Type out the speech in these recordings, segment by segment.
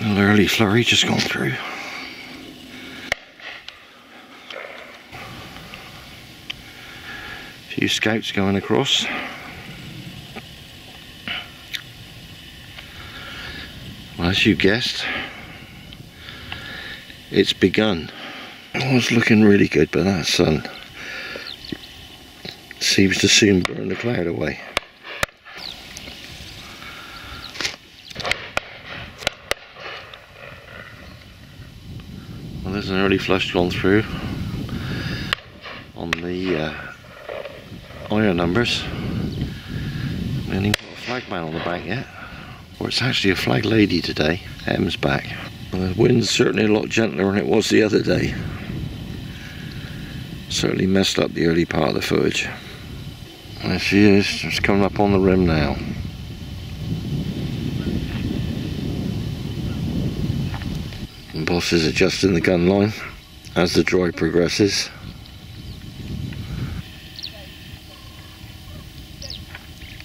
A little early flurry just gone through. A few scouts going across. Well, as you guessed, it's begun. It was looking really good, but that sun seems to soon burn the cloud away. Well, there's an early flush gone through on the iron numbers. We haven't even got a flag man on the back yet. Or it's actually a flag lady today. Em's back. Well, the wind's certainly a lot gentler than it was the other day. Certainly messed up the early part of the footage. There she is, just coming up on the rim now. The boss is adjusting the gun line as the drive progresses.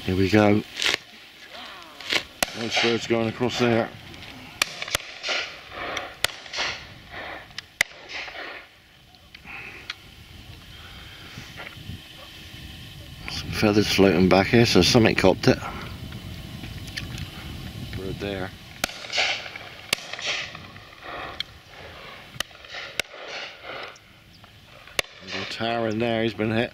Here we go. One bird's going across there. Feathers floating back here, so something copped it. Bird there. Little tower in there, he's been hit.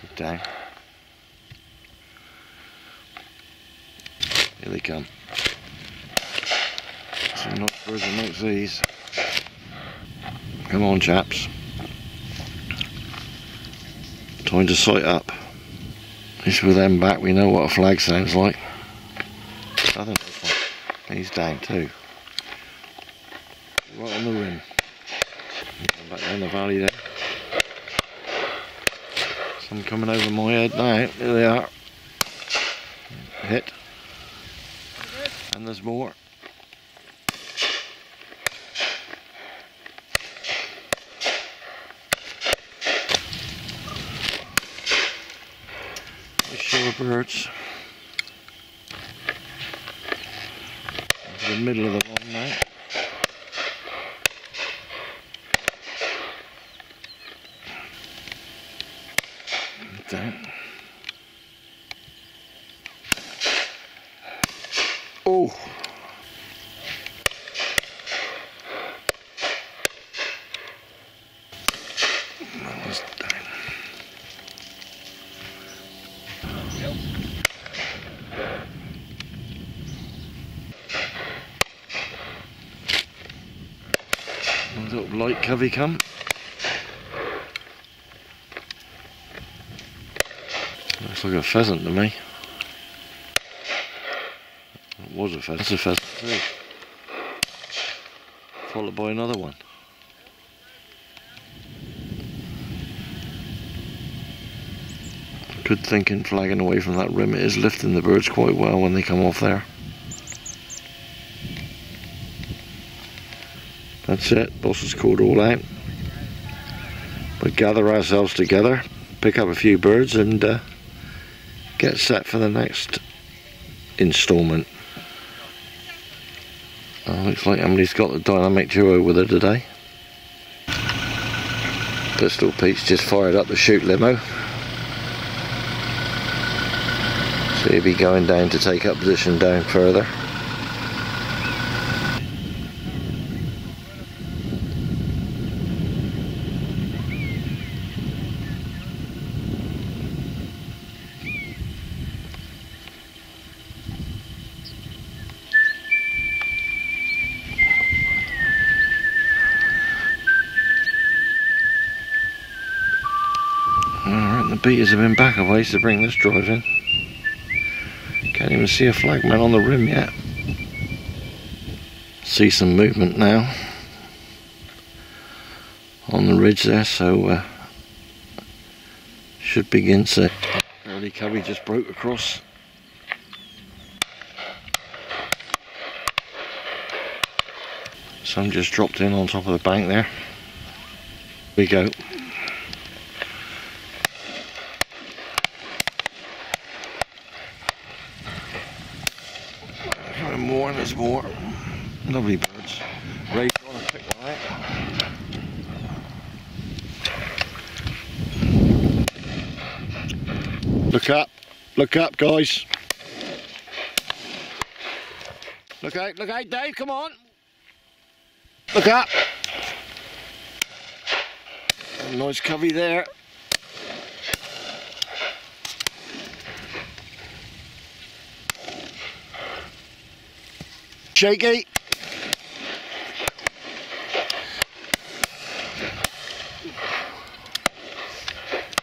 Good down. Here they come. Not birds amongst these. Come on, chaps. Time to sight up. At least with them back, we know what a flag sounds like. I don't know. He's down too. Right on the rim. Back down the valley there. Some coming over my head now. Here they are. Hit. And there's more. Birds into the middle of the long night. Down. Oh, that was down. Little light covey come. Looks like a pheasant to me. It was a pheasant. That's a pheasant too. Followed by another one. Good thinking, flagging away from that rim. It is lifting the birds quite well when they come off there. That's it, boss has called all out. We gather ourselves together, pick up a few birds and get set for the next instalment. Looks like Emily's got the dynamic duo with her today. Pistol Pete's just fired up the shoot limo. So he'll be going down to take up position down further. Beaters have been back a ways to bring this drive in. Can't even see a flagman on the rim yet. See some movement now on the ridge there, so should begin to. Early covey just broke across. Some just dropped in on top of the bank there. we go. More, and there's more. Lovely birds. Ray, do you want to pick one out? Look up, guys. Look out, Dave, come on. Look up. A nice covey there. Shaky.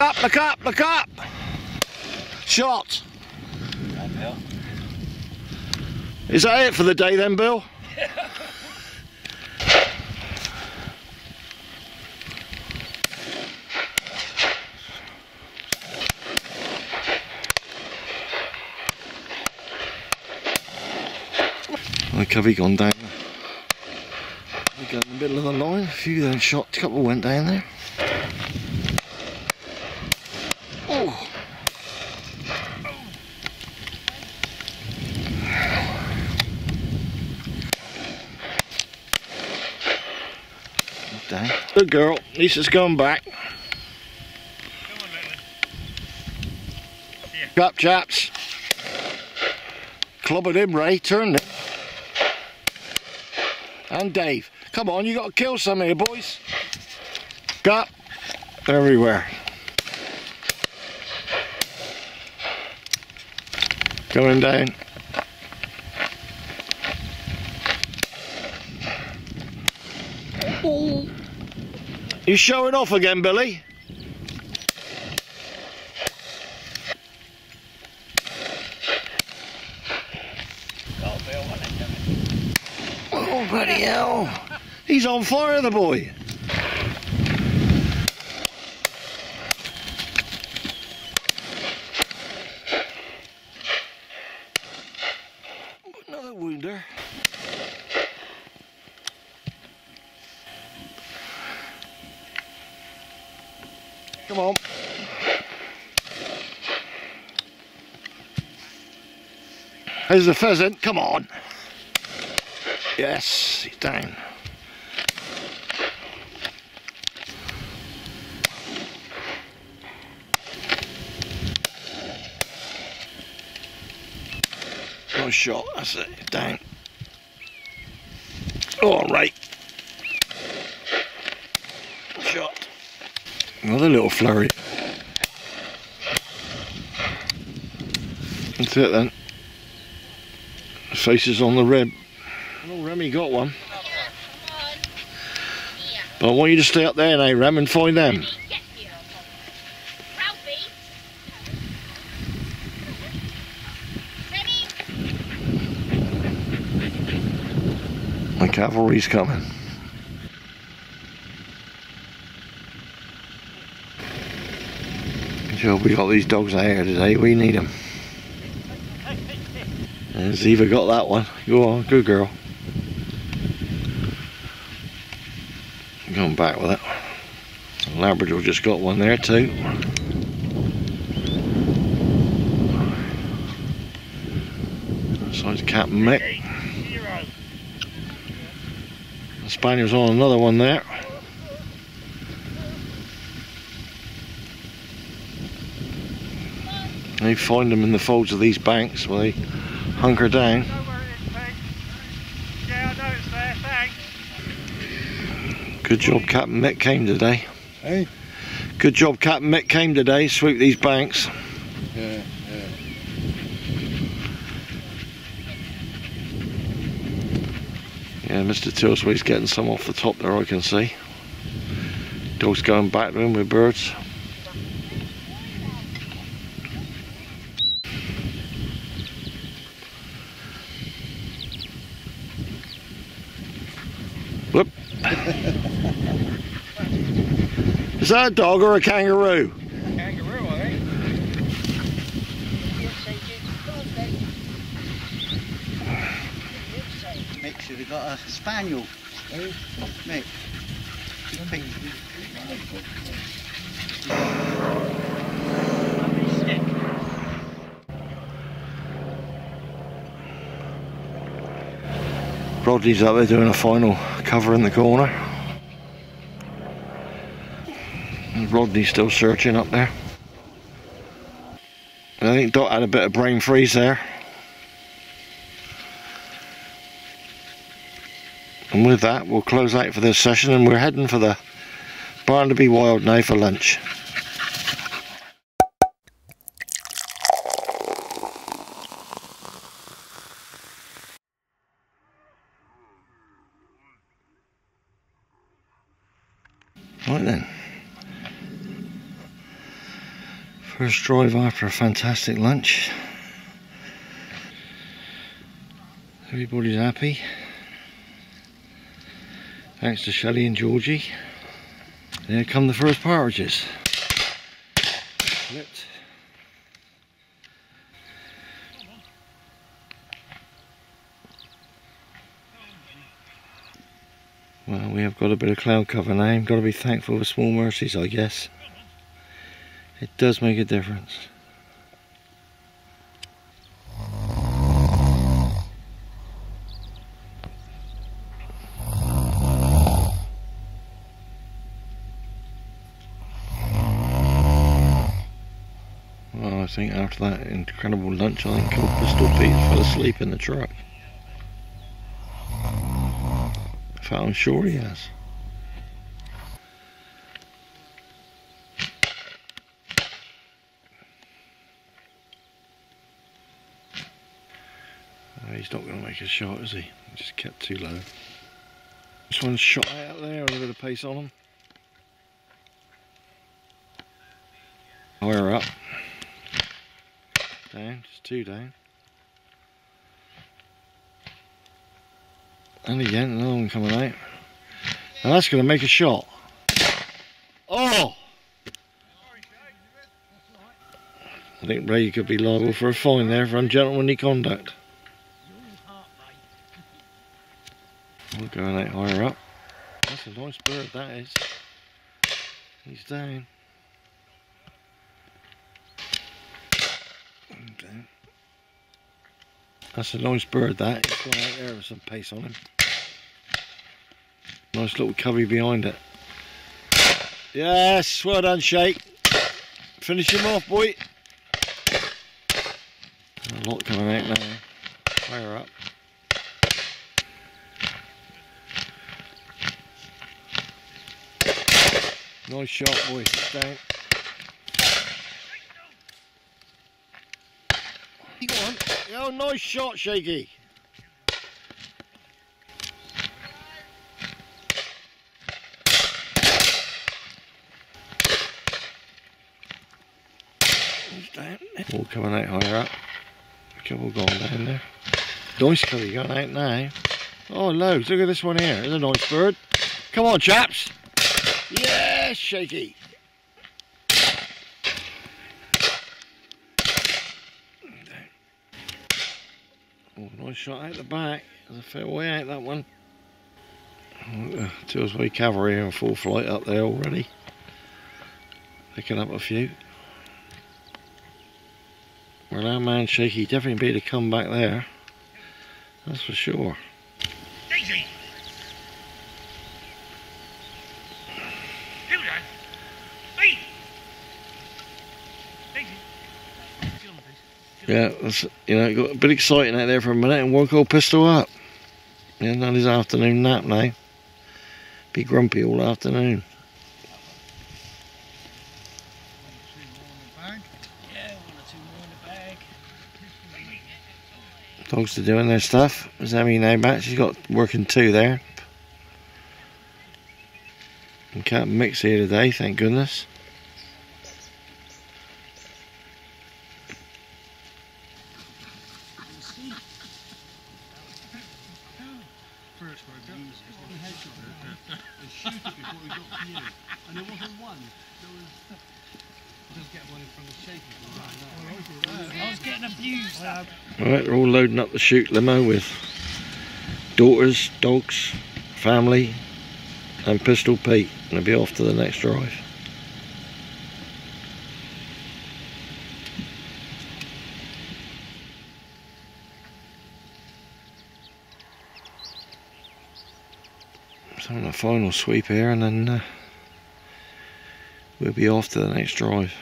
Up, look up, look up. Shot. Is that it for the day then, Bill? My covey gone down there. We go in the middle of the line, a few then shot, a couple went down there. Oh. Down. Good girl, Lisa's gone back. Come on, Nathan. Yeah. Up, chaps. Clobbered him, Ray, turned it. And Dave, come on, you got to kill some here, boys. Got everywhere. Going down. Ooh. You showing off again, Billy? Bloody hell, he's on fire, the boy. Another wounder. Come on. There's the pheasant, come on. Yes, he's down. Nice shot, that's it, down. Alright. Shot. Another little flurry. That's it then. The face is on the rib. Oh, Remy got one. But I want you to stay up there now, Rem, and find them. My cavalry's coming. So we got these dogs out here today, we need them. And Ziva got that one. Go on, good girl. Going back with it. Labrador just got one there too. So it's Captain Mick. The Spaniel's on another one there. They find them in the folds of these banks where they hunker down. Good job Captain Mick came today. Hey? Good job Captain Mick came today, sweep these banks. Yeah, yeah. Yeah, Mr. Tilsway's getting some off the top there, I can see. Dog's going back to him with birds. Whoop. Is that a dog or a kangaroo? A kangaroo, I think. Mick should have got a spaniel. Mick. Brodie's out there doing a final cover in the corner. And Rodney's still searching up there. And I think Dot had a bit of brain freeze there. And with that, we'll close out for this session, and we're heading for the Barnaby Wild now for lunch. Right then. First drive after a fantastic lunch. Everybody's happy. Thanks to Shelley and Georgie. There come the first partridges. Flipped. Well, we have got a bit of cloud cover now. Got to be thankful for small mercies, I guess. It does make a difference. Well, I think after that incredible lunch, I think old Pistol Pete fell asleep in the truck. In fact, I'm sure he has. He's not going to make a shot, is he? He just kept too low. This one's shot out there, a bit of pace on him. Higher up. Down, just two down. And again, another one coming out. Now that's going to make a shot. Oh! I think Ray could be liable for a fine there for ungentlemanly conduct. We're going out higher up. That's a nice bird, that is. He's down. Okay. That's a nice bird, that. He's gone out there with some pace on him. Nice little covey behind it. Yes, well done, Shake. Finish him off, boy. A lot coming out now. Higher up. Nice shot, boy. Down. Go on. Oh, nice shot, Shaky. He's down. All coming out higher up. A couple going down there. Nice colour going out now. Oh, loads. Look at this one here. It's a nice bird. Come on, chaps. Yeah. Shaky. Oh, nice shot out the back. There's a fair way out that one. Two-way cavalry in full flight up there already. Picking up a few. Well, our man Shaky definitely beat a comeback there. That's for sure. Daisy. Yeah, that's, you know, it got a bit exciting out there for a minute and woke old Pistol up. Yeah, not his afternoon nap now. Be grumpy all afternoon. One or two more in the bag. Dogs are doing their stuff. There's Emily now back. She's got working two there. And Captain Mick's here today, thank goodness. Alright, we're all loading up the shoot limo with daughters, dogs, family, and Pistol Pete, and I'll be off to the next drive. So I'm having a final sweep here, and then we'll be off to the next drive.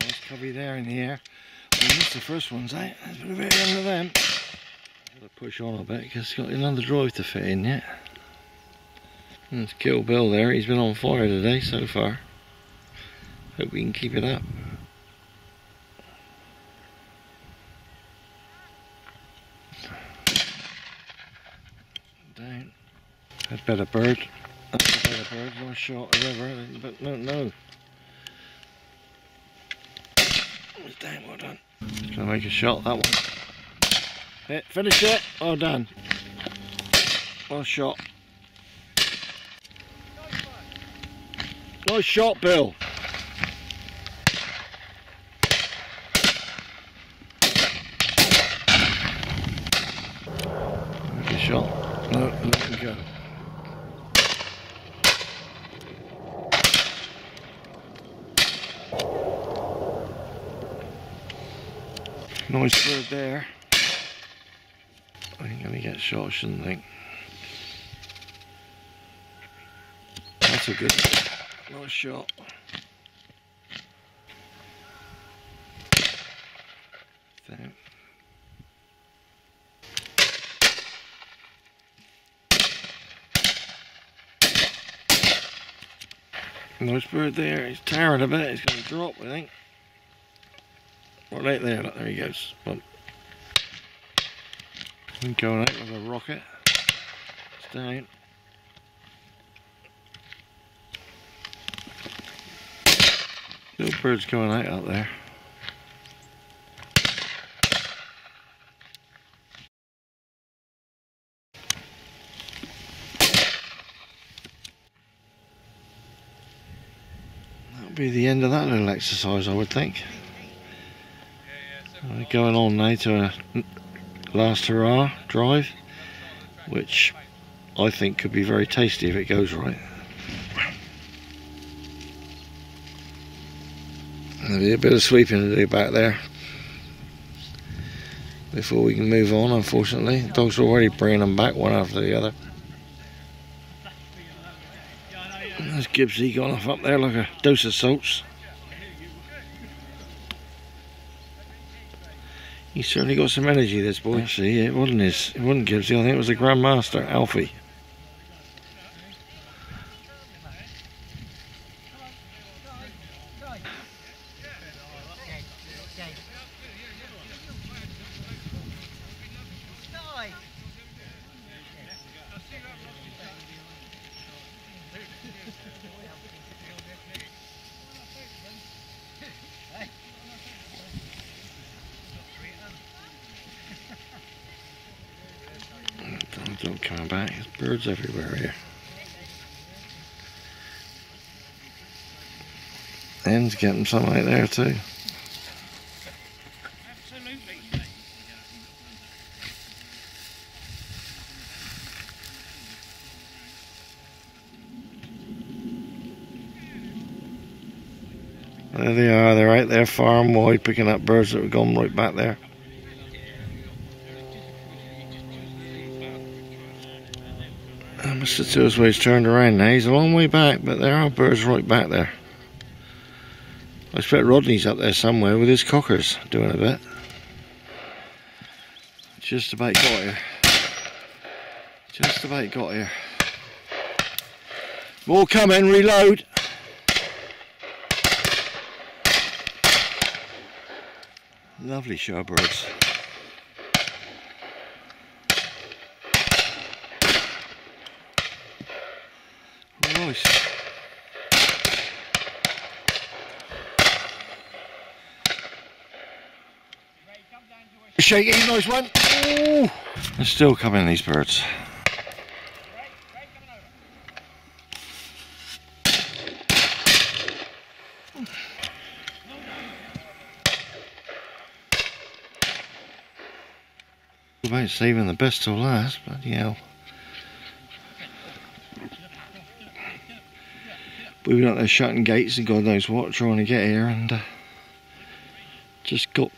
Nice covey there in the air. I missed the first ones, eh? There's been a bit of under them. I've got to push on a bit because it's got another drive to fit in yet. And it's Kill Bill there, he's been on fire today so far. Hope we can keep it up. Down. That's a better bird. That's a better bird, more shot or ever, but no. Damn, well done. Just gonna make a shot, that one. Hit, finish it, well done. Well shot. Nice shot, Bill. Make a shot. No, let him go. Nice bird there. I ain't gonna get shot, I shouldn't think. That's a good one. Nice shot. Damn. Nice bird there. He's tired a bit. He's gonna drop, I think. Right there, look, there he goes. Bump. I'm going out with a rocket. It's down. Little bird's going out up there. That'll be the end of that little exercise, I would think. Going on now to a last hurrah drive, which I think could be very tasty if it goes right. There'll be a bit of sweeping to do back there before we can move on, unfortunately. The dogs are already bringing them back one after the other. There's Gibbsy gone off up there like a dose of salts. He certainly got some energy, this boy. Actually, it wasn't his. It wasn't Gibbsy. I think it was the Grandmaster, Alfie. Don't come back, there's birds everywhere here. Hen's getting something like there too. Absolutely. There they are, they're out there farm wide picking up birds that have gone right back there. Mr. Tilsway's turned around now, he's a long way back, but there are birds right back there. I expect Rodney's up there somewhere with his cockers doing a bit. Just about got here. Just about got here. More coming, reload! Lovely shorebirds. Shaky, nice one. Ooh. They're still coming, these birds. About saving the best till last, bloody hell. We've been out there shutting gates and God knows what, trying to get here, and just got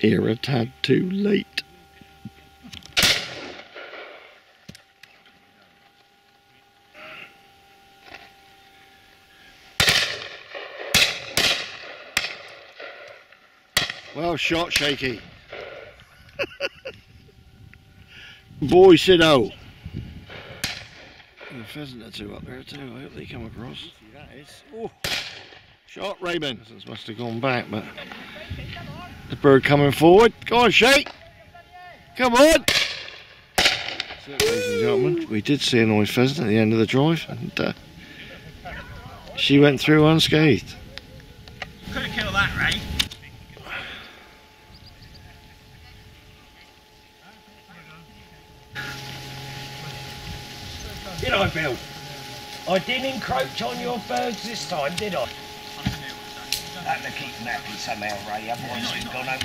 here a tad too late. Well shot, Shaky. Boy, Siddo. The pheasant are two up there too, I hope they come across. That is. Oh. Shot, Raymond. Pheasants must have gone back, but the bird coming forward. Go on, Shake. Come on. So, ladies and gentlemen, we did see an old pheasant at the end of the drive, and she went through unscathed. Could have killed that, Ray. Did I, Bill? I didn't encroach on your birds this time, did I? That'll keep them happy somehow, Ray, otherwise you've gone over.